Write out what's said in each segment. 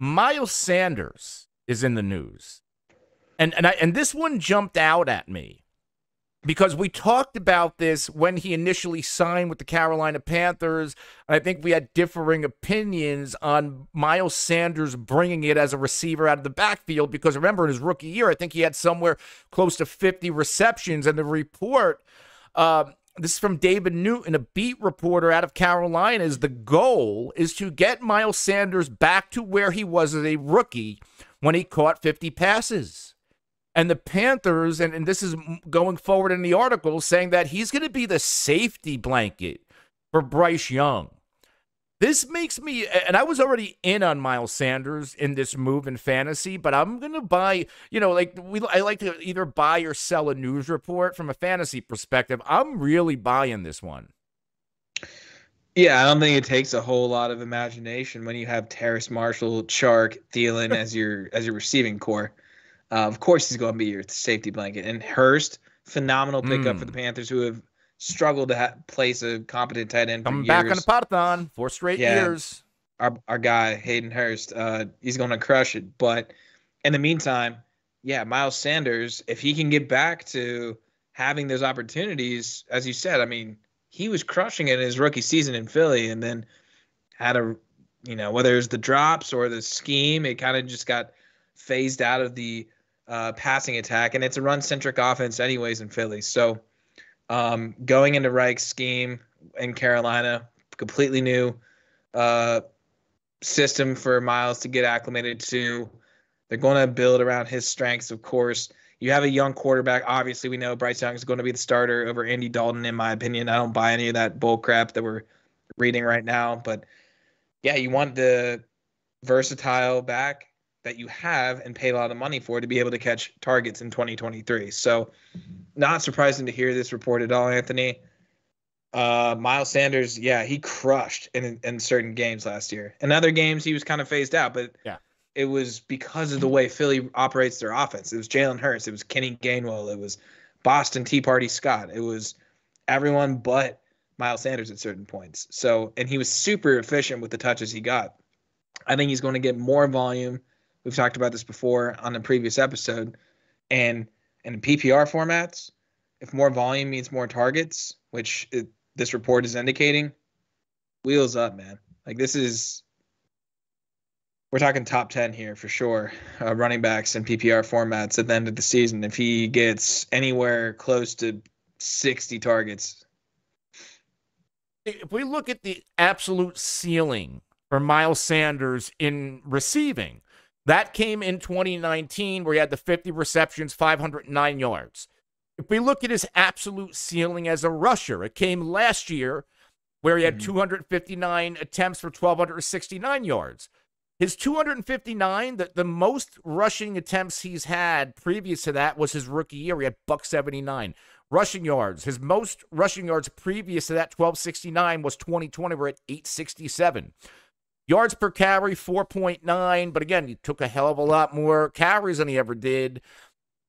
Miles Sanders is in the news. And this one jumped out at me because we talked about this when he initially signed with the Carolina Panthers. I think we had differing opinions on Miles Sanders bringing it as a receiver out of the backfield because, remember, in his rookie year, I think he had somewhere close to 50 receptions. And the report, this is from David Newton, a beat reporter out of Carolina, is the goal is to get Miles Sanders back to where he was as a rookie when he caught 50 passes. And the Panthers, and this is going forward in the article, saying that he's going to be the safety blanket for Bryce Young. This makes me, and I was already in on Miles Sanders in this move in fantasy, but I'm going to buy, you know, like I like to either buy or sell a news report from a fantasy perspective. I'm really buying this one. Yeah, I don't think it takes a whole lot of imagination when you have Terrace Marshall, Chark, Thielen as your receiving core. Of course, he's going to be your safety blanket. And Hurst, phenomenal pickup for the Panthers, who have struggled to place a competent tight end for years. Back on the Parton, 4 straight years. Our guy, Hayden Hurst, he's going to crush it. But in the meantime, yeah, Miles Sanders, if he can get back to having those opportunities, as you said, I mean, he was crushing it in his rookie season in Philly and then had a, you know, whether it was the drops or the scheme, it kind of just got phased out of the passing attack. And it's a run-centric offense anyways in Philly. So, going into Reich's scheme in Carolina, completely new system for Miles to get acclimated to. They're going to build around his strengths, of course. You have a young quarterback. Obviously, we know Bryce Young is going to be the starter over Andy Dalton, in my opinion. I don't buy any of that bull crap that we're reading right now. But, yeah, you want the versatile back that you have and paid a lot of money for to be able to catch targets in 2023. So not surprising to hear this report at all, Anthony. Miles Sanders, yeah, he crushed in certain games last year. In other games, he was kind of phased out, but yeah, it was because of the way Philly operates their offense. It was Jalen Hurts. It was Kenny Gainwell. It was Boston Tea Party Scott. It was everyone but Miles Sanders at certain points. So, and he was super efficient with the touches he got. I think he's going to get more volume. We've talked about this before on a previous episode. And in PPR formats, if more volume means more targets, which this report is indicating, wheels up, man. Like this is – we're talking top 10 here for sure, running backs in PPR formats at the end of the season. If he gets anywhere close to 60 targets. If we look at the absolute ceiling for Miles Sanders in receiving – that came in 2019 where he had the 50 receptions, 509 yards. If we look at his absolute ceiling as a rusher, it came last year where he had 259 attempts for 1,269 yards. His 259, the most rushing attempts he's had previous to that was his rookie year. He had 179 rushing yards. His most rushing yards previous to that, 1,269, was 2020. We're at 867. Yards per carry, 4.9, but again, he took a hell of a lot more carries than he ever did.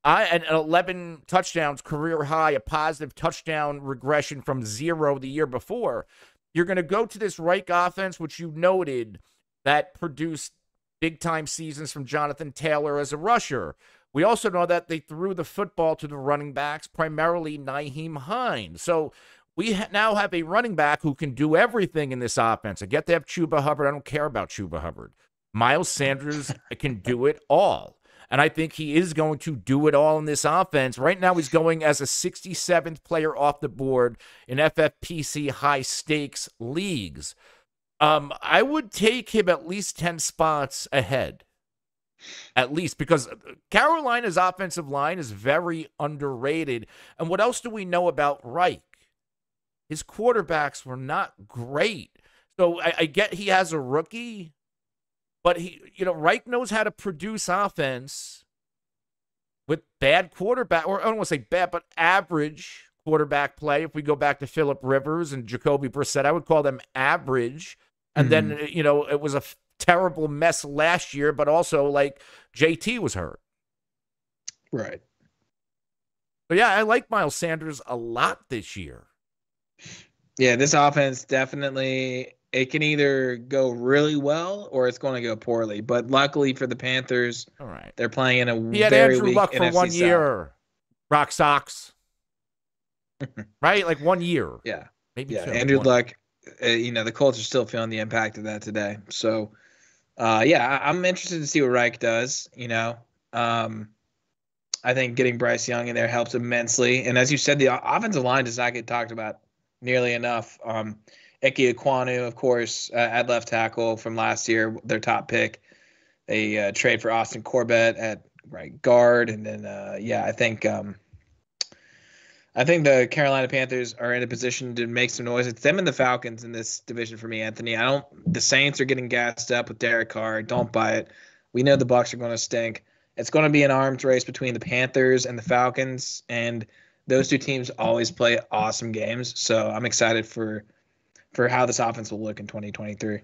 And 11 touchdowns, career high, a positive touchdown regression from 0 the year before. You're going to go to this Reich offense, which you noted, that produced big-time seasons from Jonathan Taylor as a rusher. We also know that they threw the football to the running backs, primarily Naheem Hines. So we now have a running back who can do everything in this offense. I get to have Chuba Hubbard. I don't care about Chuba Hubbard. Miles Sanders can do it all. And I think he is going to do it all in this offense. Right now he's going as a 67th player off the board in FFPC high-stakes leagues. I would take him at least 10 spots ahead. At least, because Carolina's offensive line is very underrated. And what else do we know about Reich? His quarterbacks were not great. So I get he has a rookie, but he, you know, Reich knows how to produce offense with bad quarterback, or I don't want to say bad, but average quarterback play. If we go back to Philip Rivers and Jacoby Brissett, I would call them average. And then, you know, it was a terrible mess last year, but also like JT was hurt. Right. But yeah, I like Miles Sanders a lot this year. Yeah, this offense definitely it can either go really well or it's going to go poorly. But luckily for the Panthers, all right, they're playing in a very weak NFC South. He had Andrew Luck for 1 year. Rock Sox. Right? Like 1 year. Yeah. Maybe yeah, Andrew Luck. You know, the Colts are still feeling the impact of that today. So, yeah, I'm interested to see what Reich does, you know. I think getting Bryce Young in there helps immensely. And as you said, the offensive line does not get talked about nearly enough. Ikem Ekwonu, of course, at left tackle from last year, their top pick. They trade for Austin Corbett at right guard. And then, yeah, I think the Carolina Panthers are in a position to make some noise. It's them and the Falcons in this division for me, Anthony. The Saints are getting gassed up with Derek Carr. Don't buy it. We know the Bucs are going to stink. It's going to be an arms race between the Panthers and the Falcons, and those two teams always play awesome games. So I'm excited for how this offense will look in 2023.